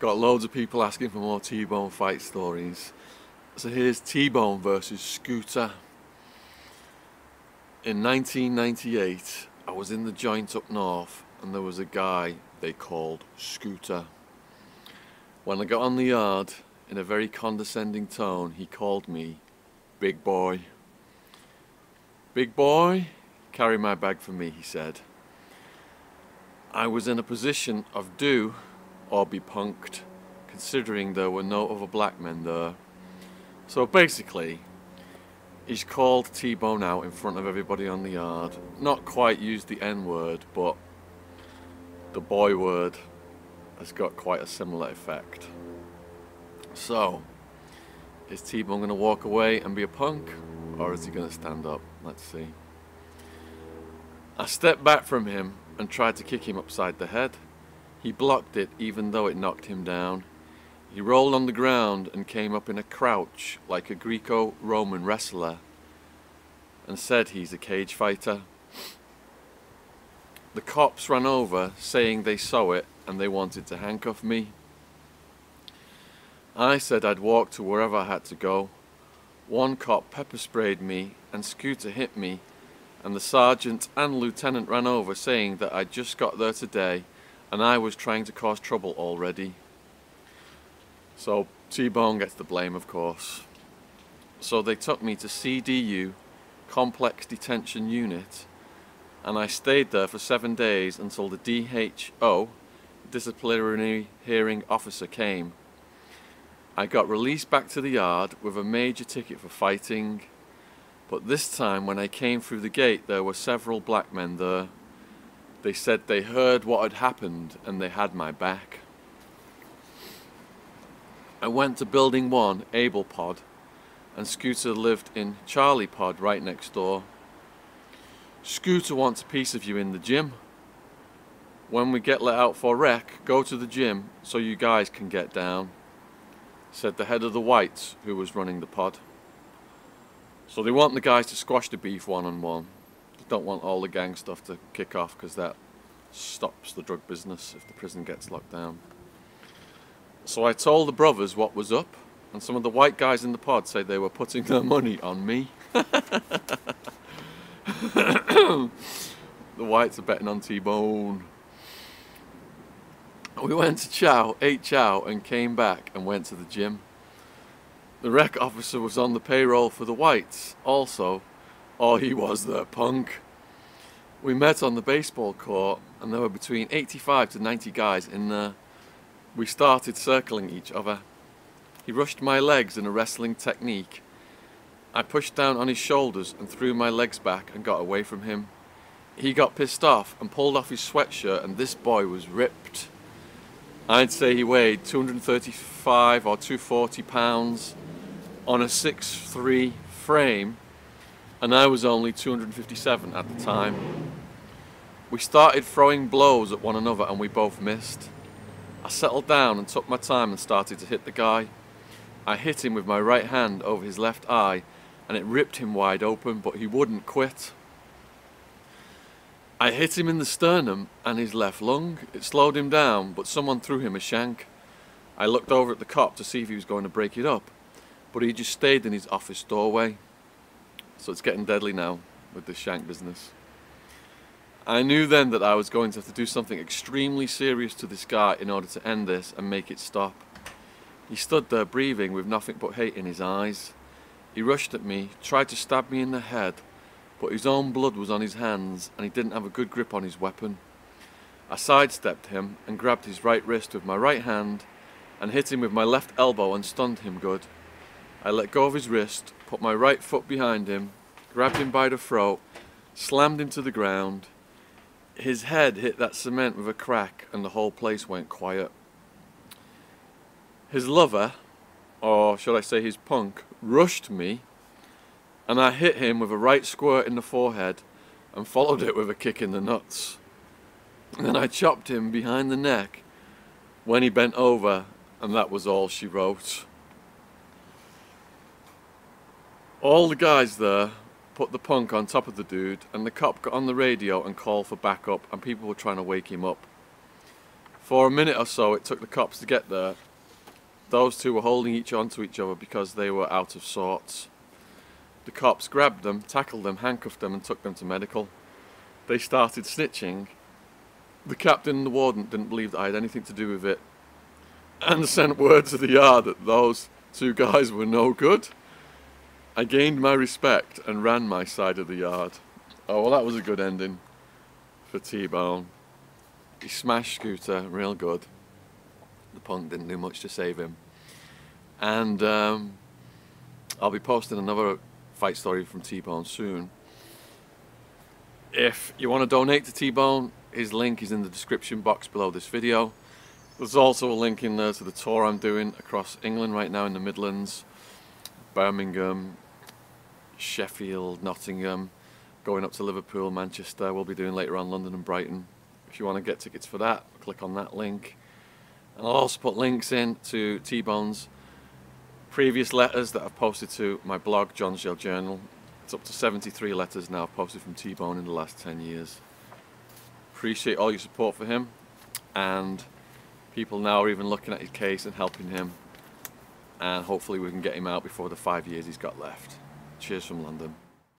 Got loads of people asking for more T-Bone fight stories. So here's T-Bone versus Scooter. In 1998, I was in the joint up north and there was a guy they called Scooter. When I got on the yard, in a very condescending tone, he called me Big Boy. "Big Boy, carry my bag for me," he said. I was in a position of do or be punked, considering there were no other black men there. So basically, he's called T-Bone out in front of everybody on the yard. Not quite used the N-word, but the boy word has got quite a similar effect. So, is T-Bone going to walk away and be a punk, or is he going to stand up? Let's see. I stepped back from him and tried to kick him upside the head. He blocked it even though it knocked him down. He rolled on the ground and came up in a crouch like a Greco-Roman wrestler and said he's a cage fighter. The cops ran over saying they saw it and they wanted to handcuff me. I said I'd walk to wherever I had to go. One cop pepper sprayed me and Scooter hit me, and the sergeant and lieutenant ran over saying that I just got there today and I was trying to cause trouble already. So T-Bone gets the blame, of course. So they took me to CDU, Complex Detention Unit, and I stayed there for 7 days until the DHO, Disciplinary Hearing Officer, came. I got released back to the yard with a major ticket for fighting, but this time when I came through the gate there were several black men there. They said they heard what had happened and they had my back. I went to Building 1, Abel Pod, and Scooter lived in Charlie Pod right next door. "Scooter wants a piece of you in the gym. When we get let out for rec, go to the gym so you guys can get down," said the head of the whites who was running the pod. So they want the guys to squash the beef one-on-one. They don't want all the gang stuff to kick off because that stops the drug business if the prison gets locked down. So I told the brothers what was up, and some of the white guys in the pod said they were putting their money on me. The whites are betting on T-Bone. We went to chow, ate chow, and came back and went to the gym. The rec officer was on the payroll for the whites also, or he was their punk. We met on the baseball court, and there were between 85 to 90 guys in there. We started circling each other. He rushed my legs in a wrestling technique. I pushed down on his shoulders and threw my legs back and got away from him. He got pissed off and pulled off his sweatshirt, and this boy was ripped. I'd say he weighed 235 or 240 pounds on a 6'3 frame, and I was only 257 at the time. We started throwing blows at one another and we both missed. I settled down and took my time and started to hit the guy. I hit him with my right hand over his left eye and it ripped him wide open, but he wouldn't quit. I hit him in the sternum and his left lung. It slowed him down, but someone threw him a shank. I looked over at the cop to see if he was going to break it up, but he just stayed in his office doorway. So it's getting deadly now with this shank business. I knew then that I was going to have to do something extremely serious to this guy in order to end this and make it stop. He stood there breathing with nothing but hate in his eyes. He rushed at me, tried to stab me in the head, but his own blood was on his hands and he didn't have a good grip on his weapon. I sidestepped him and grabbed his right wrist with my right hand and hit him with my left elbow and stunned him good. I let go of his wrist, put my right foot behind him, grabbed him by the throat, slammed him to the ground. His head hit that cement with a crack and the whole place went quiet. His lover, or should I say his punk, rushed me and I hit him with a right squirt in the forehead and followed it with a kick in the nuts. Then I chopped him behind the neck when he bent over, and that was all she wrote. All the guys there put the punk on top of the dude, and the cop got on the radio and called for backup, and people were trying to wake him up. For a minute or so it took the cops to get there. Those two were holding onto each other because they were out of sorts. The cops grabbed them, tackled them, handcuffed them and took them to medical. They started snitching. The captain and the warden didn't believe that I had anything to do with it and sent word to the yard that those two guys were no good. I gained my respect and ran my side of the yard. Oh, well, that was a good ending for T-Bone. He smashed Scooter real good. The punk didn't do much to save him. And I'll be posting another fight story from T-Bone soon. If you want to donate to T-Bone, his link is in the description box below this video. There's also a link in there to the tour I'm doing across England right now in the Midlands, Birmingham, Sheffield, Nottingham, going up to Liverpool, Manchester. We'll be doing later on London and Brighton. If you want to get tickets for that, click on that link. And I'll also put links in to T-Bone's previous letters that I've posted to my blog, Jon's Jail Journal. It's up to 73 letters now I've posted from T-Bone in the last 10 years. Appreciate all your support for him, and people now are even looking at his case and helping him, and hopefully we can get him out before the 5 years he's got left. Cheers from London.